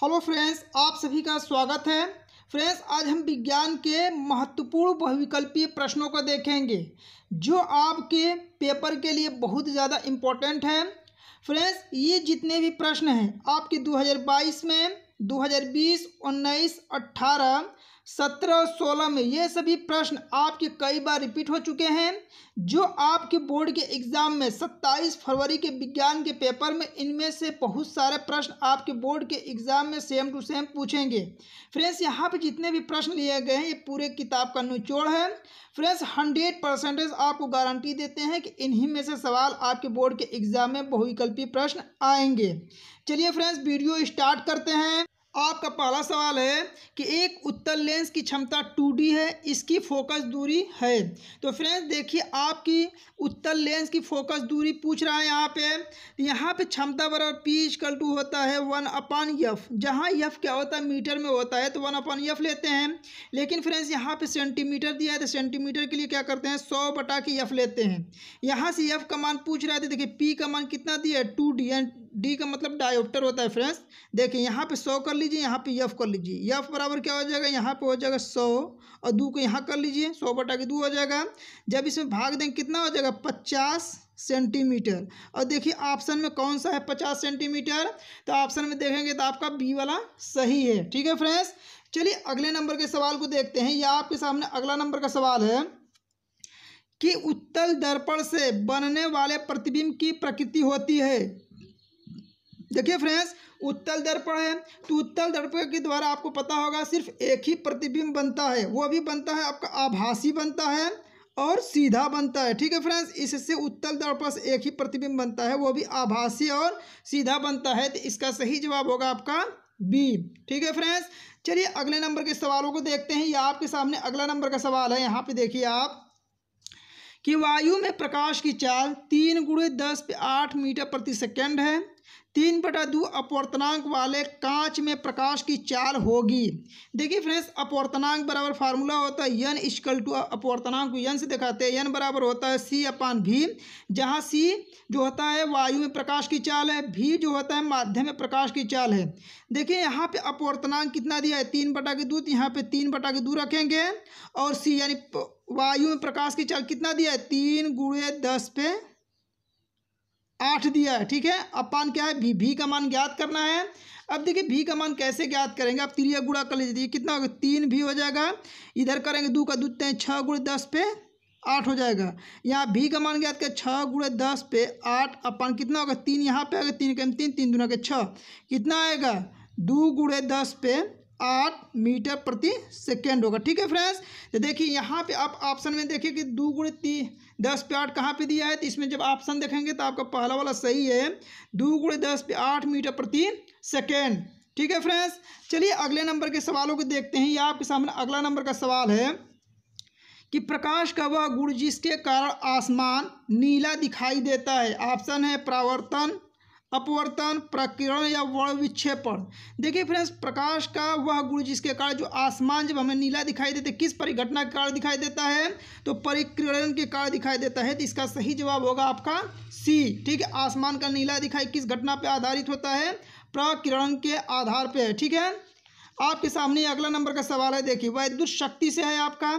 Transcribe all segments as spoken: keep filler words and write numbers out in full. Hello friends, आप सभी का स्वागत है। फ्रेंड्स, आज हम विज्ञान के महत्वपूर्ण बहुविकल्पीय प्रश्नों को देखेंगे जो आपके पेपर के लिए बहुत ज़्यादा इम्पोर्टेंट है। फ्रेंड्स, ये जितने भी प्रश्न हैं आपके दो हज़ार बाईस में, दो हज़ार बीस, उन्नीस, अट्ठारह, सत्रह और सोलह में ये सभी प्रश्न आपके कई बार रिपीट हो चुके हैं जो आपके बोर्ड के एग्ज़ाम में सत्ताईस फरवरी के विज्ञान के पेपर में इनमें से बहुत सारे प्रश्न आपके बोर्ड के एग्ज़ाम में सेम टू सेम पूछेंगे। फ्रेंड्स, यहाँ पे जितने भी प्रश्न लिए गए हैं ये पूरे किताब का निचोड़ है। फ्रेंड्स, हंड्रेड परसेंटेज आपको गारंटी देते हैं कि इन्हीं में से सवाल आपके बोर्ड के एग्ज़ाम में बहुविकल्पी प्रश्न आएंगे। चलिए फ्रेंड्स, वीडियो स्टार्ट करते हैं। आपका पहला सवाल है कि एक उत्तल लेंस की क्षमता टू डी है, इसकी फोकस दूरी है। तो फ्रेंड्स देखिए, आपकी उत्तल लेंस की फोकस दूरी पूछ रहा है। यहाँ पे यहाँ पे क्षमता बराबर पी इक्वल टू होता है वन अपान यफ। जहाँ यफ क्या होता है, मीटर में होता है, तो वन अपान यफ लेते हैं। लेकिन फ्रेंड्स यहाँ पे सेंटीमीटर दिया है तो सेंटीमीटर के लिए क्या करते हैं, सौ बटा के यफ लेते हैं। यहाँ से यफ का मान पूछ रहा है। देखिए पी का मान कितना दिया है, टू डी। डी का मतलब डायोप्टर होता है। फ्रेंड्स देखिए, यहाँ पे सौ कर लीजिए, यहाँ पे यफ कर लीजिए। यफ बराबर क्या हो जाएगा, यहाँ पे हो जाएगा सौ और दो को यहाँ कर लीजिए, सौ बटा के दो हो जाएगा। जब इसमें भाग देंगे कितना हो जाएगा, पचास सेंटीमीटर। और देखिए ऑप्शन में कौन सा है, पचास सेंटीमीटर। तो ऑप्शन में देखेंगे तो आपका बी वाला सही है। ठीक है फ्रेंड्स, चलिए अगले नंबर के सवाल को देखते हैं। यह आपके सामने अगला नंबर का सवाल है कि उत्तल दर्पण से बनने वाले प्रतिबिंब की प्रकृति होती है। देखिए फ्रेंड्स, उत्तल दर्पण है तो उत्तल दर्पण के द्वारा आपको पता होगा सिर्फ एक ही प्रतिबिंब बनता है, वो भी बनता है आपका आभासी बनता है और सीधा बनता है। ठीक है फ्रेंड्स, इससे उत्तल दर्पण से एक ही प्रतिबिंब बनता है, वो भी आभासी और सीधा बनता है। तो इसका सही जवाब होगा आपका बी। ठीक है फ्रेंड्स, चलिए अगले नंबर के सवालों को देखते हैं। यह आपके सामने अगला नंबर का सवाल है। यहाँ पे देखिए आप कि वायु में प्रकाश की चाल तीन गुणे दस पे आठ मीटर प्रति सेकेंड है। तीन बटा दो अपवर्तनांक वाले कांच में प्रकाश की चाल होगी। देखिए फ्रेंड्स, अपवर्तनांक बराबर फार्मूला होता है यन इक्वल टू, अपवर्तनांक को यन से दिखाते हैं। यन बराबर होता है सी अपान भी, जहाँ सी जो होता है वायु में प्रकाश की चाल है, भी जो होता है माध्यम में प्रकाश की चाल है। देखिए यहाँ पे अपवर्तनांक कितना दिया है, तीन बटा के दो, यहाँ पे तीन बटा के दो रखेंगे। और सी यानी वायु में प्रकाश की चाल कितना दिया है, तीन गुणे दस पे आठ दिया है। ठीक है, अपान क्या है, भी। भी का मान ज्ञात करना है। अब देखिए भी का मान कैसे ज्ञात करेंगे, आप त्रिया गुणा कर लीजिए, कितना होगा, तीन भी हो जाएगा। इधर करेंगे दो का दो, छः गुणे दस पे आठ हो जाएगा। यहाँ भी का मान ज्ञात कर, छः गुणे दस पे आठ अपान कितना होगा, तीन। यहाँ पे आएगा तीन कम तीन, तीन दुना के छः, कितना आएगा, दो गुणे दस पे आठ मीटर प्रति सेकेंड होगा। ठीक है फ्रेंड्स, तो देखिए यहाँ पे आप ऑप्शन में देखिए कि दो गुणे तीन दस पे आठ कहाँ पे दिया है। तो इसमें जब ऑप्शन देखेंगे तो आपका पहला वाला सही है, दो गुणे दस पे आठ मीटर प्रति सेकेंड। ठीक है फ्रेंड्स, चलिए अगले नंबर के सवालों को देखते हैं। यह आपके सामने अगला नंबर का सवाल है कि प्रकाश का वह गुण जिसके कारण आसमान नीला दिखाई देता है। ऑप्शन है परावर्तन, अपवर्तन, प्रकीर्णन या वर्णविक्षेपण। देखिए फ्रेंड्स, प्रकाश का वह गुण जिसके कारण जो आसमान जब हमें नीला दिखाई देता है, किस परिघटना के कारण दिखाई देता है, तो परिकीर्णन के कारण दिखाई देता है। तो इसका सही जवाब होगा आपका सी। ठीक है, आसमान का नीला दिखाई किस घटना पर आधारित होता है, प्रकीर्णन के आधार पर है। ठीक है, आपके सामने अगला नंबर का सवाल है। देखिए वैद्युत शक्ति से है आपका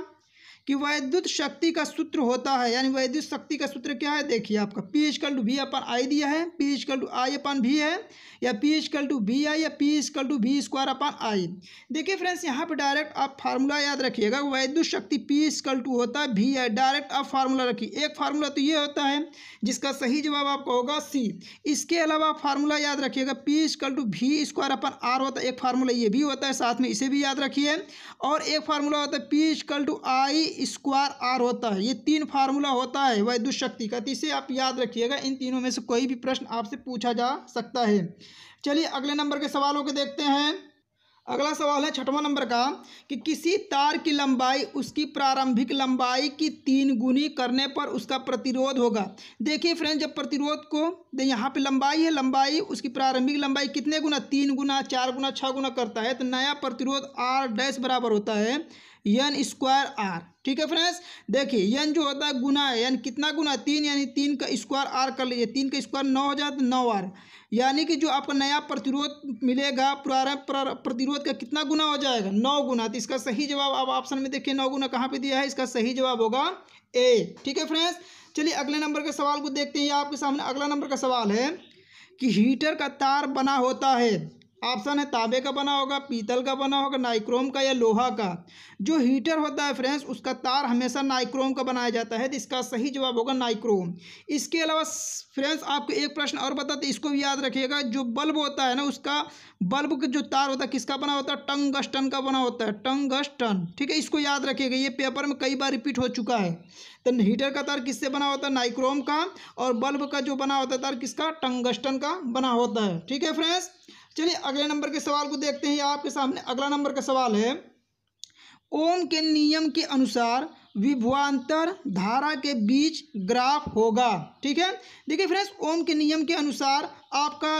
कि वैद्युत शक्ति का सूत्र होता है, यानी वैद्युत शक्ति का सूत्र क्या है। देखिए आपका P equal to V upon I दिया है, P equal to I upon V है, या P equal to V I, या P equal to V square upon I. देखिए फ्रेंड्स, यहाँ पे डायरेक्ट आप फार्मूला याद रखिएगा, वैद्युत शक्ति पी इक्वल टू होता है वी आई। डायरेक्ट आप फार्मूला रखिए, एक फार्मूला तो ये होता है जिसका सही जवाब आपका होगा सी। इसके अलावा आप फार्मूला याद रखिएगा, P equal to V square upon R होता है। एक फार्मूला ये भी होता है, साथ में इसे भी याद रखिए। और एक फार्मूला होता है P equal to I square R होता है। ये तीन फार्मूला होता है वैद्युत शक्ति का, इसे आप याद रखिएगा। इन तीनों में से कोई भी प्रश्न आपसे पूछा जा सकता है। चलिए अगले नंबर के सवालों को देखते हैं। अगला सवाल है छठवां नंबर का कि किसी तार की लंबाई उसकी प्रारंभिक लंबाई की तीन गुनी करने पर उसका प्रतिरोध होगा। देखिए फ्रेंड्स, जब प्रतिरोध को यहाँ पे लंबाई है, लंबाई उसकी प्रारंभिक लंबाई कितने गुना, तीन गुना, चार गुना, छः गुना करता है। तो नया प्रतिरोध आर डैश बराबर होता है एन स्क्वायर आर। ठीक है फ्रेंड्स, देखिए एन जो होता है गुना है, एन कितना गुना तीन, यानी तीन का स्क्वायर आर कर लीजिए, तीन का स्क्वायर नौ हो जाए तो नौ आर, यानी कि जो आपको नया प्रतिरोध मिलेगा पुराना प्रतिरोध का कितना गुना हो जाएगा, नौ गुना। तो इसका सही जवाब आप ऑप्शन में देखिए नौ गुना कहाँ पर दिया है, इसका सही जवाब होगा ए। ठीक है फ्रेंड्स, चलिए अगले नंबर के सवाल को देखते हैं। आपके सामने अगला नंबर का सवाल है कि हीटर का तार बना होता है, ऑप्शन है तांबे का बना होगा, पीतल का बना होगा, नाइक्रोम का या लोहा का। जो हीटर होता है फ्रेंड्स उसका तार हमेशा नाइक्रोम का बनाया जाता है, तो इसका सही जवाब होगा नाइक्रोम। इसके अलावा फ्रेंड्स आपको एक प्रश्न और बताते, इसको भी याद रखिएगा, जो बल्ब होता है ना उसका बल्ब का जो तार होता है किसका बना होता है, टंगस्टन का बना होता है, टंगस्टन। ठीक है, इसको याद रखिएगा, ये पेपर में कई बार रिपीट हो चुका है। तो हीटर का तार किससे बना होता है, नाइक्रोम का, और बल्ब का जो बना होता है तार किसका, टंगस्टन का बना होता है। ठीक है फ्रेंड्स, चलिए अगले नंबर के सवाल को देखते हैं। आपके सामने अगला नंबर का सवाल है, ओम के नियम के अनुसार विभवांतर धारा के बीच ग्राफ होगा। ठीक है, देखिए फ्रेंड्स ओम के नियम के अनुसार आपका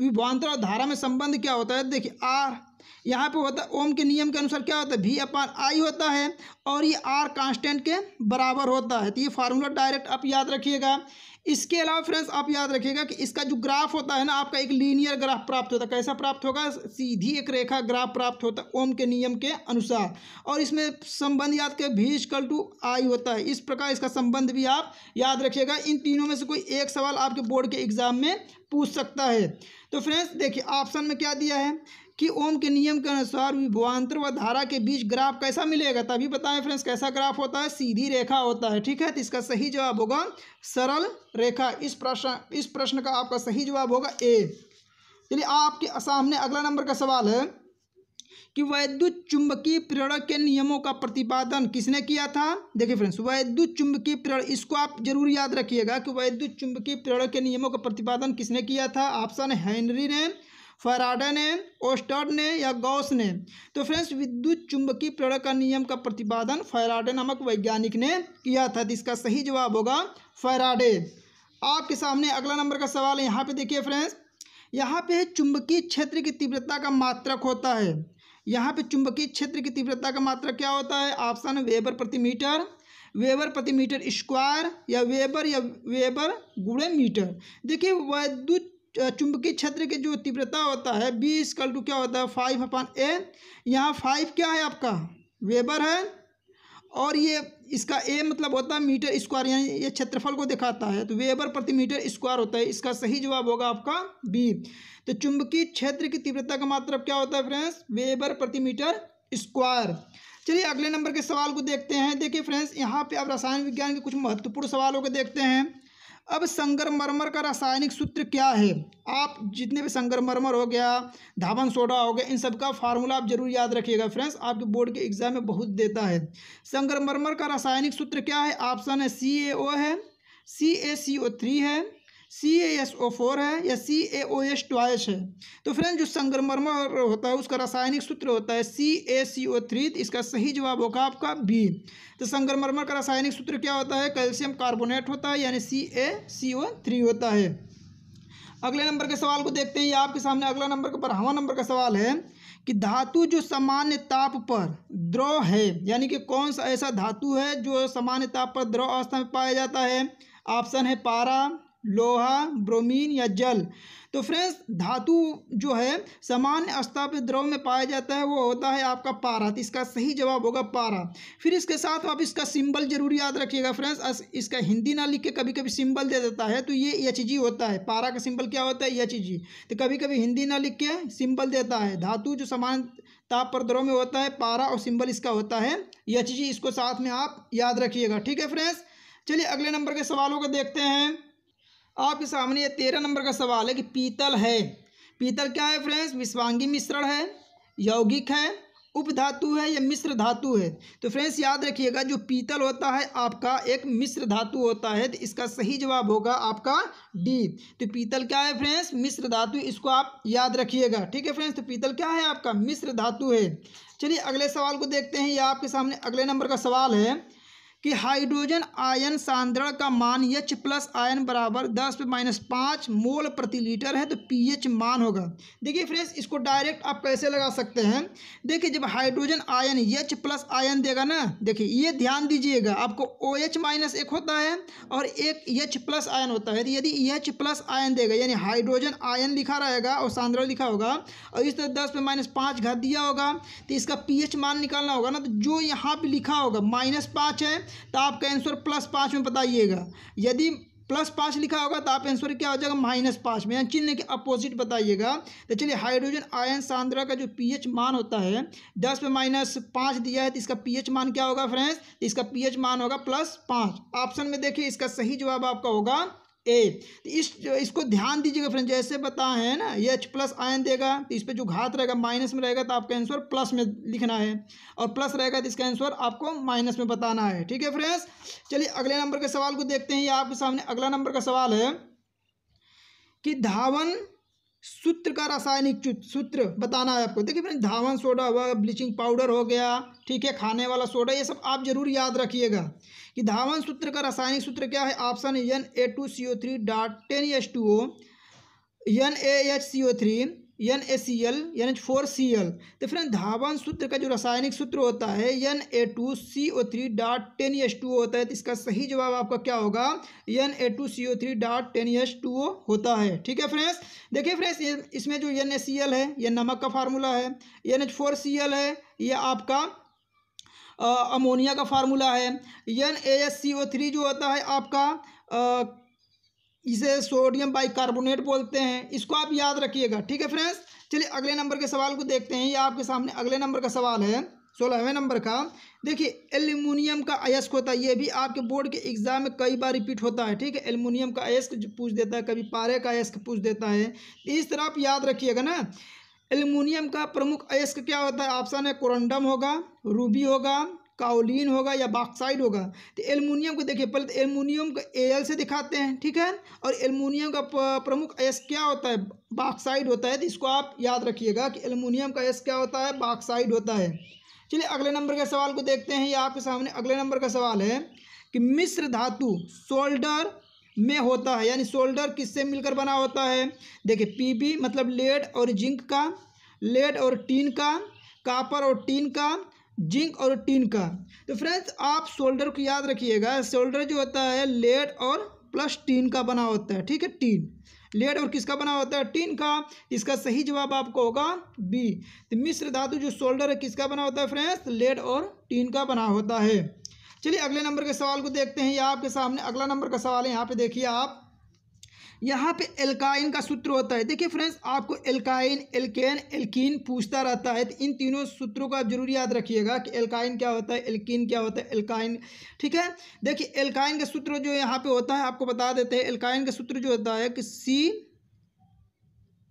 विभवांतर और धारा में संबंध क्या होता है, देखिए आर यहाँ पे होता है, ओम के नियम के अनुसार क्या होता है, वी अपान आई होता है, और ये आर कांस्टेंट के बराबर होता है। तो ये फार्मूला डायरेक्ट आप याद रखिएगा। इसके अलावा फ्रेंड्स आप याद रखिएगा कि इसका जो ग्राफ होता है ना आपका एक लीनियर ग्राफ प्राप्त होता है, कैसा प्राप्त होगा, सीधी एक रेखा ग्राफ प्राप्त होता है ओम के नियम के अनुसार, और इसमें संबंध याद कर भी इक्वल टू आई होता है। इस प्रकार इसका संबंध भी आप याद रखिएगा। इन तीनों में से कोई एक सवाल आपके बोर्ड के एग्जाम में पूछ सकता है। तो फ्रेंड्स देखिए ऑप्शन में क्या दिया है कि ओम के नियम के अनुसार विभवांतर व धारा के बीच ग्राफ कैसा मिलेगा, तभी बताएं फ्रेंड्स कैसा ग्राफ होता है, सीधी रेखा होता है। ठीक है, तो इसका सही जवाब होगा सरल रेखा। इस प्रश्न इस प्रश्न का आपका सही जवाब होगा ए। चलिए आपके सामने अगला नंबर का सवाल है कि वैद्युत चुंबकीय प्रेरण के नियमों का प्रतिपादन किसने किया था। देखिए फ्रेंड्स वैद्युत चुंबकीय प्रेरण, इसको आप जरूर याद रखिएगा कि वैद्युत चुंबकीय प्रेरण के नियमों का प्रतिपादन किसने किया था। ऑप्शन है हेनरी ने, फैराडे ने, ओस्टर्ड ने या गॉस ने। तो फ्रेंड्स विद्युत चुंबकीय प्रेरण का नियम का प्रतिपादन फैराडे नामक वैज्ञानिक ने किया था। इसका सही जवाब होगा फैराडे। आपके सामने अगला नंबर का सवाल है, यहाँ पे देखिए फ्रेंड्स, यहाँ पे चुंबकीय क्षेत्र की तीव्रता का मात्रक होता है, यहाँ पे चुंबकीय क्षेत्र की तीव्रता का मात्रक क्या होता है। ऑप्शन वेबर प्रति मीटर, वेबर प्रति मीटर स्क्वायर या वेबर या वेबर गुणे मीटर। देखिए वैद्युत चुंबकीय क्षेत्र के जो तीव्रता होता है बी इक्वल टू क्या होता है, फाइव अपॉन ए। यहाँ फाइव क्या है आपका वेबर है, और ये इसका ए मतलब होता है मीटर स्क्वायर, यानी ये क्षेत्रफल को दिखाता है, तो वेबर प्रति मीटर स्क्वायर होता है। इसका सही जवाब होगा आपका बी। तो चुंबकीय क्षेत्र की तीव्रता का मात्रक क्या होता है फ्रेंड्स, वेबर प्रति मीटर स्क्वायर। चलिए अगले नंबर के सवाल को देखते हैं। देखिए फ्रेंड्स यहाँ पे आप रसायन विज्ञान के कुछ महत्वपूर्ण सवालों को देखते हैं। अब संगमरमर का रासायनिक सूत्र क्या है, आप जितने भी संगमरमर हो गया, धावन सोडा हो गया, इन सब का फार्मूला आप जरूर याद रखिएगा। फ्रेंड्स आपके बोर्ड के एग्जाम में बहुत देता है। संगमरमर का रासायनिक सूत्र क्या है, ऑप्शन है सी ए ओ है, सी ए सी ओ थ्री है, सी ए एस ओ फोर है या सी ए ओ एस ट्वाइस है। तो फ्रेंड्स जो संगमरमर होता है उसका रासायनिक सूत्र होता है सी ए सी ओ थ्री। इसका सही जवाब होगा आपका बी। तो संगमरमर का रासायनिक सूत्र क्या होता है, कैल्शियम कार्बोनेट होता है, यानी सी ए सी ओ थ्री होता है। अगले नंबर के सवाल को देखते हैं। आपके सामने अगला नंबर का बारहवां नंबर का सवाल है कि धातु जो सामान्य ताप पर द्रव है, यानी कि कौन सा ऐसा धातु है जो सामान्य ताप पर द्रव अवस्था में पाया जाता है। ऑप्शन है पारा, लोहा, ब्रोमीन या जल। तो फ्रेंड्स धातु जो है सामान्य अवस्था पे द्रव में पाया जाता है वो होता है आपका पारा। तो इसका सही जवाब होगा पारा। फिर इसके साथ आप इसका सिंबल जरूर याद रखिएगा फ्रेंड्स, इसका हिंदी ना लिख के कभी कभी सिंबल दे देता है, तो ये एच जी होता है, पारा का सिंबल क्या होता है एच जी। तो कभी कभी हिंदी ना लिख के सिंबल देता है। धातु जो सामान्य ताप पर द्रव में होता है पारा, और सिंबल इसका होता है एच जी। इसको साथ में आप याद रखिएगा। ठीक है फ्रेंड्स, चलिए अगले नंबर के सवालों को देखते हैं। आपके सामने ये तेरह नंबर का सवाल है कि पीतल है, पीतल क्या है फ्रेंड्स, विषवांगी मिश्रण है, यौगिक है, उपधातु है या मिश्र धातु है। तो फ्रेंड्स याद रखिएगा जो पीतल होता है आपका एक मिश्र धातु होता है। तो इसका सही जवाब होगा आपका डी। तो पीतल क्या है फ्रेंड्स, मिश्र धातु, इसको आप याद रखिएगा। ठीक है फ्रेंड्स, तो पीतल क्या है आपका मिश्र धातु है। चलिए अगले सवाल को देखते हैं। ये आपके सामने अगले नंबर का सवाल है कि हाइड्रोजन आयन सांद्रण का मान एच प्लस आयन बराबर दस पे माइनस पाँच मोल प्रति लीटर है, तो पीएच मान होगा। देखिए फ्रेंड्स, इसको डायरेक्ट आप कैसे लगा सकते हैं। देखिए जब hydrogen ion H plus ion देगा ना, देखिए ये ध्यान दीजिएगा, आपको ओ एच माइनस एक होता है और एक एच प्लस आयन होता है। यदि एच प्लस आयन देगा यानी हाइड्रोजन आयन लिखा रहेगा और सांद्रण लिखा होगा और इस तरह दस पे माइनस पाँच घात दिया होगा, तो इसका पीएच मान निकालना होगा ना। तो जो यहाँ पर लिखा होगा माइनस पाँच है, तो आपका आंसर प्लस पाँच में बताइएगा। यदि प्लस पाँच लिखा होगा तो आप आंसर क्या हो जाएगा, माइनस पाँच में, चिन्ह के अपोजिट बताइएगा। तो चलिए हाइड्रोजन आयन सांद्रा का जो पीएच मान होता है दस पे माइनस पाँच दिया है, तो इसका पीएच मान क्या होगा फ्रेंड्स, इसका पीएच मान होगा प्लस पाँच। ऑप्शन में देखिए इसका सही जवाब आपका होगा ए। तो इस इसको ध्यान दीजिएगा फ्रेंड, जैसे बताए हैं ना, ये एच प्लस आयन देगा तो इस पर जो घात रहेगा माइनस में रहेगा, तो आपका आंसर प्लस में लिखना है, और प्लस रहेगा तो इसका आंसर आपको माइनस में बताना है। ठीक है फ्रेंड्स, चलिए अगले नंबर के सवाल को देखते हैं। ये आपके सामने अगला नंबर का सवाल है कि धावन सूत्र का रासायनिक सूत्र बताना है आपको। देखिए फ्रेंड, धावन सोडा हुआ, ब्लीचिंग पाउडर हो गया, ठीक है, खाने वाला सोडा, ये सब आप जरूर याद रखिएगा कि धावन सूत्र का रासायनिक सूत्र क्या है। Option N A two C O three dot ten H two O, N A H C O three, N A C L, N H four C L. तो फ्रेंड धावन सूत्र का जो रासायनिक सूत्र होता है N A two C O three dot ten H two O होता है, तो इसका सही जवाब आपका क्या होगा, N A two C O three dot ten H two O होता है। ठीक है फ्रेंड्स, देखिए फ्रेंड्स इसमें जो एन ए सी एल है ये नमक का फार्मूला है, N H four C L है ये आपका अमोनिया का फार्मूला है, N A S C O three जो होता है आपका आ, इसे सोडियम बाइकार्बोनेट बोलते हैं, इसको आप याद रखिएगा। ठीक है फ्रेंड्स, चलिए अगले नंबर के सवाल को देखते हैं। ये आपके सामने अगले नंबर का सवाल है सोलहवें नंबर का। देखिए एल्यूमिनियम का अयस्क होता है, ये भी आपके बोर्ड के एग्जाम में कई बार रिपीट होता है। ठीक है, एल्यूमिनियम का अयस्क पूछ देता है, कभी पारे का अयस्क पूछ देता है, इस तरह आप याद रखिएगा ना। एल्यूमिनियम का प्रमुख अयस्क क्या होता है। ऑप्शन है कोरंडम होगा, रूबी होगा, काओलिन होगा या बॉक्साइड होगा। तो एल्यूमिनियम को देखिए, पहले तो एल्यूमिनियम को एल से दिखाते हैं, ठीक है, और एल्यूमिनियम का प्रमुख अयस्क क्या होता है, बॉक्साइड होता है। तो इसको आप याद रखिएगा कि एल्यूमिनियम का अयस्क क्या होता है, बॉक्साइड होता है। चलिए अगले नंबर के सवाल को देखते हैं। ये आपके सामने अगले नंबर का सवाल है कि मिश्र धातु सोल्डर में होता है, यानी सोल्डर किससे मिलकर बना होता है। देखिए पीबी मतलब लेड और जिंक का, लेड और टीन का, कॉपर और टीन का, जिंक और टीन का। तो फ्रेंड्स आप सोल्डर को याद रखिएगा, सोल्डर जो होता है लेड और प्लस टीन का बना होता है। ठीक है, टीन, लेड और किसका बना होता है, टीन का। इसका सही जवाब आपको होगा बी। तो मिश्र धातु जो सोल्डर है किसका बना होता है फ्रेंड्स, लेड और टीन का बना होता है। चलिए अगले नंबर के सवाल को देखते हैं। ये आपके सामने अगला नंबर का सवाल है। यहाँ पे देखिए आप, यहाँ पे एल्काइन का सूत्र होता है। देखिए फ्रेंड्स आपको एल्काइन, एल्केन, एल्कीन पूछता रहता है, तो इन तीनों सूत्रों को आप जरूर याद रखिएगा कि एल्काइन क्या होता है, एल्कीन क्या होता है, एल्काइन। ठीक है, देखिए एल्काइन का सूत्र जो यहाँ पे होता है आपको बता देते हैं। एल्काइन का सूत्र जो होता है कि C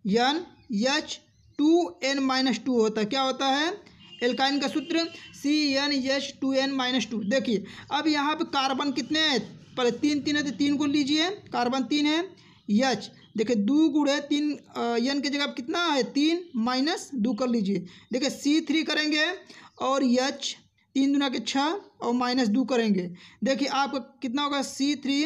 N H two N minus two होता है। क्या होता है एल्काइन का सूत्र, C N H two N minus two. देखिए अब यहाँ पे कार्बन कितने हैं, पहले तीन तीन है तो तीन को लीजिए, कार्बन तीन है, एच देखिए दो गुण है तीन, एन की जगह अब कितना है तीन, माइनस दो कर लीजिए। देखिए सी थ्री करेंगे और एच तीन दुना के छः और माइनस दो करेंगे, देखिए आपका कितना होगा सी थ्री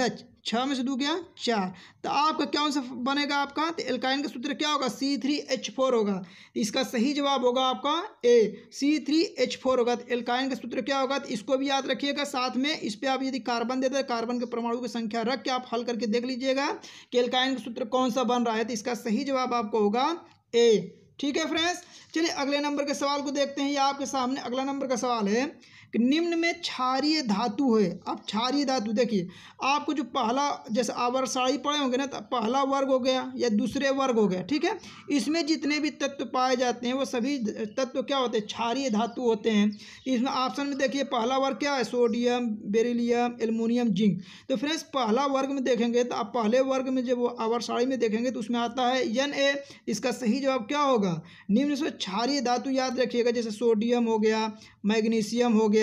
एच, छः में से दो गया चार। तो आपका क्या आंसर बनेगा आपका, तो एल्काइन का सूत्र क्या होगा सी थ्री एच फोर होगा। इसका सही जवाब होगा आपका A, C three H four होगा। तो एल्काइन का सूत्र क्या होगा, तो इसको भी याद रखिएगा। साथ में इस पर आप यदि कार्बन देते हैं, कार्बन के परमाणु की संख्या रख के आप हल करके देख लीजिएगा कि एल्काइन का सूत्र कौन सा बन रहा है। तो इसका सही जवाब आपको होगा ए। ठीक है फ्रेंड्स, चलिए अगले नंबर के सवाल को देखते हैं। ये आपके सामने अगला नंबर का सवाल है कि निम्न में क्षारीय धातु है। अब क्षारीय धातु देखिए आपको जो पहला, जैसे आवर्षाई पड़े होंगे ना, तो पहला वर्ग हो गया या दूसरे वर्ग हो गया, ठीक है, इसमें जितने भी तत्व पाए जाते हैं वो सभी तत्व क्या होते हैं, क्षारीय धातु होते हैं। इसमें ऑप्शन में देखिए पहला वर्ग क्या है, सोडियम, बेरिलियम, एल्युमिनियम, जिंक। तो फ्रेंड्स पहला वर्ग में देखेंगे तो आप पहले वर्ग में जब वो आवर्षाई में देखेंगे तो उसमें आता है एन ए। इसका सही जवाब क्या होगा, निम्न से क्षारीय धातु याद रखिएगा, जैसे सोडियम हो गया, मैग्नीशियम हो गया,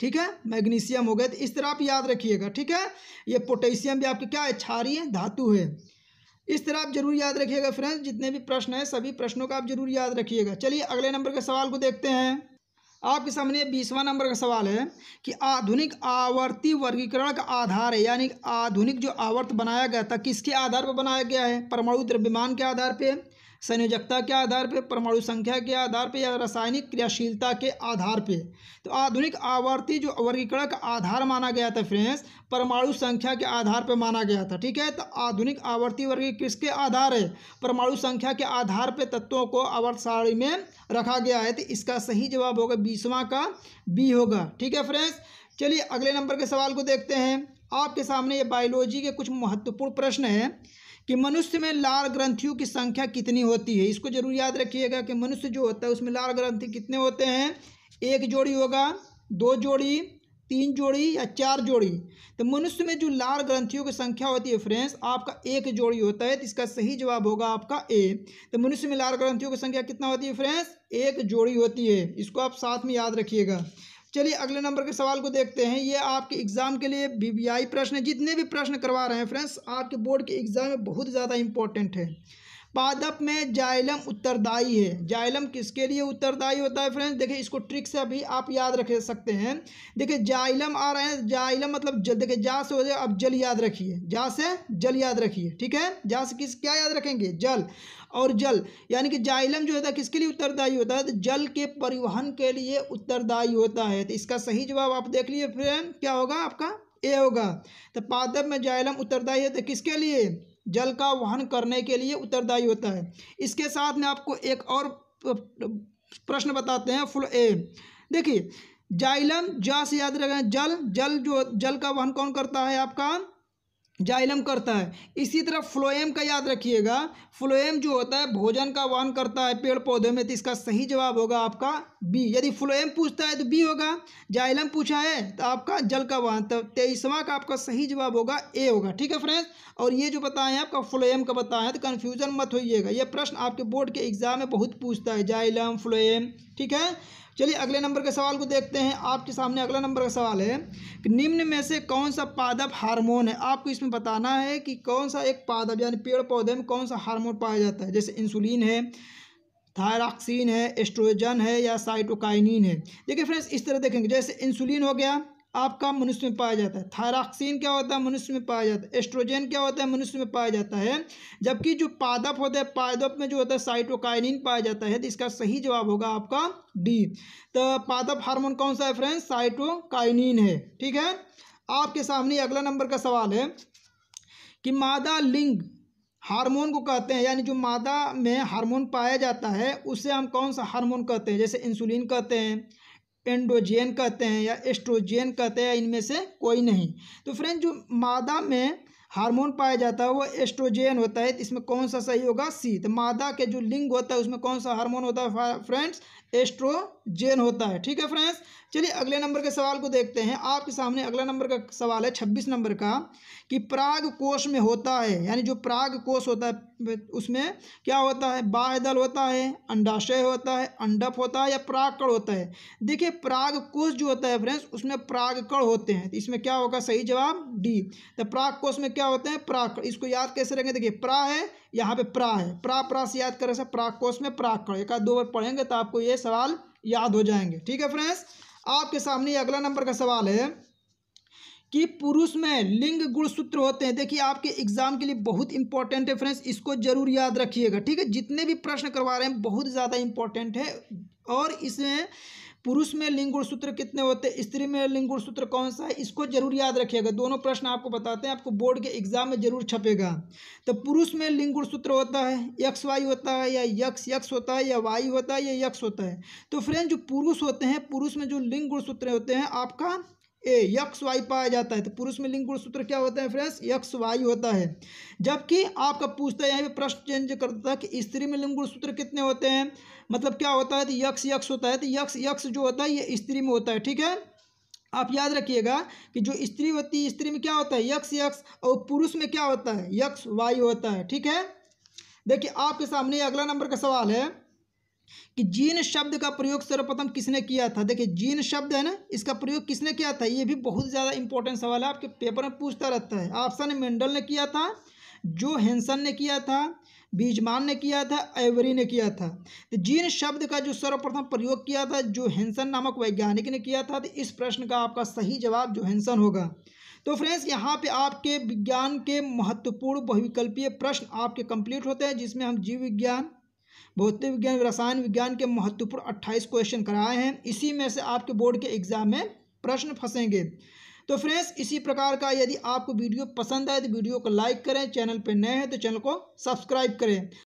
ठीक है, मैग्नीशियम हो गया। तो इस तरह आप याद रखिएगा। ठीक है, ये पोटेशियम भी आपके क्या है, क्षारीय धातु है। इस तरह आप जरूर याद रखिएगा फ्रेंड्स, जितने भी प्रश्न हैं सभी प्रश्नों का आप जरूर याद रखिएगा। चलिए अगले नंबर के सवाल को देखते हैं। आपके सामने बीसवां नंबर का सवाल है कि आधुनिक आवर्ती वर्गीकरण का आधार है, यानी आधुनिक जो आवर्त बनाया गया था किसके आधार पर बनाया गया है? परमाणु द्रव्यमान के आधार पर, संयोजकता के आधार पर, परमाणु संख्या के आधार पर, या रासायनिक क्रियाशीलता के आधार पे। तो आधुनिक आवर्ती जो वर्गीकरण का आधार माना गया था फ्रेंड्स, परमाणु संख्या के आधार पे माना गया था। ठीक है, तो आधुनिक आवर्ती वर्गीकरण किसके आधार है? परमाणु संख्या के आधार पे तत्वों को आवर्त सारणी में रखा गया है। तो इसका सही जवाब होगा बीसवां का बी होगा। ठीक है फ्रेंड्स, चलिए अगले नंबर के सवाल को देखते हैं। आपके सामने ये बायोलॉजी के कुछ महत्वपूर्ण प्रश्न हैं कि मनुष्य में लाल ग्रंथियों की संख्या कितनी होती है। इसको जरूर याद रखिएगा कि मनुष्य जो होता है उसमें लाल ग्रंथि कितने होते हैं? एक जोड़ी होगा, दो जोड़ी, तीन जोड़ी या चार जोड़ी। तो मनुष्य में जो लाल ग्रंथियों की संख्या होती है फ्रेंड्स आपका एक जोड़ी होता है। तो इसका सही जवाब होगा आपका ए। तो मनुष्य में लाल ग्रंथियों की संख्या कितना होती है फ्रेंड्स? एक जोड़ी होती है। इसको आप साथ में याद रखिएगा। चलिए अगले नंबर के सवाल को देखते हैं। ये आपके एग्जाम के लिए बीबीआई प्रश्न है। जितने भी प्रश्न करवा रहे हैं फ्रेंड्स आपके बोर्ड के एग्जाम में बहुत ज़्यादा इंपॉर्टेंट है। पादप में जाइलम उत्तरदायी है। जाइलम किसके लिए उत्तरदायी होता है फ्रेंड्स? देखिए इसको ट्रिक से अभी आप याद रख सकते हैं। देखिए जाइलम आ रहे हैं, जाइलम मतलब जल, देखिए जा से हो जाए अब जल याद रखिए, जा से जल याद रखिए। ठीक है, जा से किस क्या याद रखेंगे? जल और जल, यानी कि जाइलम जो होता है किसके लिए उत्तरदायी होता है? तो जल के परिवहन के लिए उत्तरदायी होता है। तो इसका सही जवाब आप देख लीजिए फ्रेंड, क्या होगा आपका? ए होगा। तो पादप में जाइलम उत्तरदायी है तो किसके लिए? जल का वहन करने के लिए उत्तरदायी होता है। इसके साथ में आपको एक और प्रश्न बताते हैं फुल ए। देखिए जाइलम, जा से याद रखें जल, जल जो जल का वहन कौन करता है? आपका जाइलम करता है। इसी तरह फ्लोएम का याद रखिएगा, फ्लोएम जो होता है भोजन का वहन करता है पेड़ पौधे में। तो इसका सही जवाब होगा आपका बी। यदि फ्लोएम पूछता है तो बी होगा, जाइलम पूछा है तो आपका जल का वहन। तो तेईसवां का आपका सही जवाब होगा ए होगा। ठीक है फ्रेंड्स, और ये जो बताएं आपका फ्लोएम का बताएं, तो कन्फ्यूजन मत होइएगा। यह प्रश्न आपके बोर्ड के एग्जाम में बहुत पूछता है, जाइलम, फ्लोएम। ठीक है, चलिए अगले नंबर के सवाल को देखते हैं। आपके सामने अगला नंबर का सवाल है कि निम्न में से कौन सा पादप हार्मोन है? आपको इसमें बताना है कि कौन सा एक पादप यानी पेड़ पौधे में कौन सा हार्मोन पाया जाता है। जैसे इंसुलिन है, थायरॉक्सिन है, एस्ट्रोजन है या साइटोकाइनिन है। देखिए फ्रेंड्स इस तरह देखेंगे, जैसे इंसुलिन हो गया आपका मनुष्य में पाया जाता है, थायरॉक्सिन क्या होता है? मनुष्य में पाया जाता है। एस्ट्रोजन क्या होता है? मनुष्य में पाया जाता है। जबकि जो पादप होता है, पादप में जो होता है साइटोकाइनिन पाया जाता है। तो इसका सही जवाब होगा आपका डी। तो पादप हार्मोन कौन सा है फ्रेंड्स? साइटोकाइनिन है। ठीक है, आपके सामने अगला नंबर का सवाल है कि मादा लिंग हार्मोन को कहते हैं, यानी जो मादा में हार्मोन पाया जाता है उसे हम कौन सा हार्मोन कहते हैं? जैसे इंसुलिन कहते हैं, एंड्रोजन कहते हैं या एस्ट्रोजन कहते हैं, इनमें से कोई नहीं। तो फ्रेंड जो मादा में हार्मोन पाया जाता है वो एस्ट्रोजन होता है। तो इसमें कौन सा सही होगा? सी। तो मादा के जो लिंग होता है उसमें कौन सा हार्मोन होता है फ्रेंड्स? एस्ट्रोजन होता है। ठीक है फ्रेंड्स, चलिए अगले नंबर के सवाल को देखते हैं। आपके सामने अगला नंबर का सवाल है छब्बीस नंबर का कि पराग कोश में होता है, यानी जो पराग कोश होता है उसमें क्या होता है? बाह्य दल होता है, अंडाशय होता है, अंडप होता है या परागकण होता है? देखिए पराग कोश जो होता है फ्रेंड्स उसमें परागकण होते हैं। तो इसमें क्या होगा सही जवाब? डी। तो पराग कोश में क्या होते हैं? परागकण। इसको याद कैसे रखेंगे? देखिए परा है, यहाँ पे प्रा है, प्रा प्रा से याद करें पराग कोश में परागकण। एक आध दो बार पढ़ेंगे तो आपको ये सवाल याद हो जाएंगे। ठीक है फ्रेंड्स, आपके सामने अगला नंबर का सवाल है कि पुरुष में लिंग गुणसूत्र होते हैं। देखिए आपके एग्जाम के लिए बहुत इंपॉर्टेंट है फ्रेंड्स, इसको जरूर याद रखिएगा। ठीक है, जितने भी प्रश्न करवा रहे हैं बहुत ज़्यादा इंपॉर्टेंट है। और इसमें पुरुष में लिंग गुणसूत्र कितने होते हैं, स्त्री में लिंग गुणसूत्र कौन सा है, इसको जरूर याद रखिएगा। दोनों प्रश्न आपको बताते हैं, आपको बोर्ड के एग्जाम में जरूर छपेगा। तो पुरुष में लिंग गुणसूत्र होता है एक्स वाई होता है या यक्स यक्स होता है या वाई होता है या यक्स होता है? तो फ्रेंड जो पुरुष होते हैं, पुरुष में जो लिंग गुणसूत्र होते हैं आपका ए यक्स वाई पाया जाता है। तो पुरुष में लिंग गुणसूत्र क्या होता है फ्रेंड्स? यक्स वाई होता है। जबकि आपका पूछता है, यहाँ पे प्रश्न चेंज करता है कि स्त्री में लिंग गुणसूत्र कितने होते हैं, मतलब क्या होता है? तो यक्स यक्स होता है। तो यक्स यक्स जो होता है ये स्त्री में होता है। ठीक है, आप याद रखिएगा कि जो स्त्री होती है स्त्री में क्या होता है? X x. और पुरुष में क्या होता है? यक्स वाई होता है। ठीक है, देखिए आपके सामने अगला नंबर का सवाल है कि जीन शब्द का प्रयोग सर्वप्रथम किसने किया था? देखिए जीन शब्द है ना, इसका प्रयोग किसने किया था? ये भी बहुत ज़्यादा इंपॉर्टेंट सवाल है, आपके पेपर में पूछता रहता है। ऑप्शन मेंडल ने किया था, जो हेंसन ने किया था, बीजमान ने किया था, एवरी ने किया था। तो जीन शब्द का जो सर्वप्रथम प्रयोग किया था जो हेंसन नामक वैज्ञानिक ने किया था। तो इस प्रश्न का आपका सही जवाब जो हेंसन होगा। तो फ्रेंड्स यहाँ पे आपके विज्ञान के महत्वपूर्ण बहुविकल्पीय प्रश्न आपके कंप्लीट होते हैं, जिसमें हम जीव विज्ञान, भौतिक विज्ञान, रसायन विज्ञान के महत्वपूर्ण अट्ठाईस क्वेश्चन कराए हैं। इसी में से आपके बोर्ड के एग्जाम में प्रश्न फंसेंगे। तो फ्रेंड्स इसी प्रकार का यदि आपको वीडियो पसंद आए तो वीडियो को लाइक करें, चैनल पर नए हैं तो चैनल को सब्सक्राइब करें।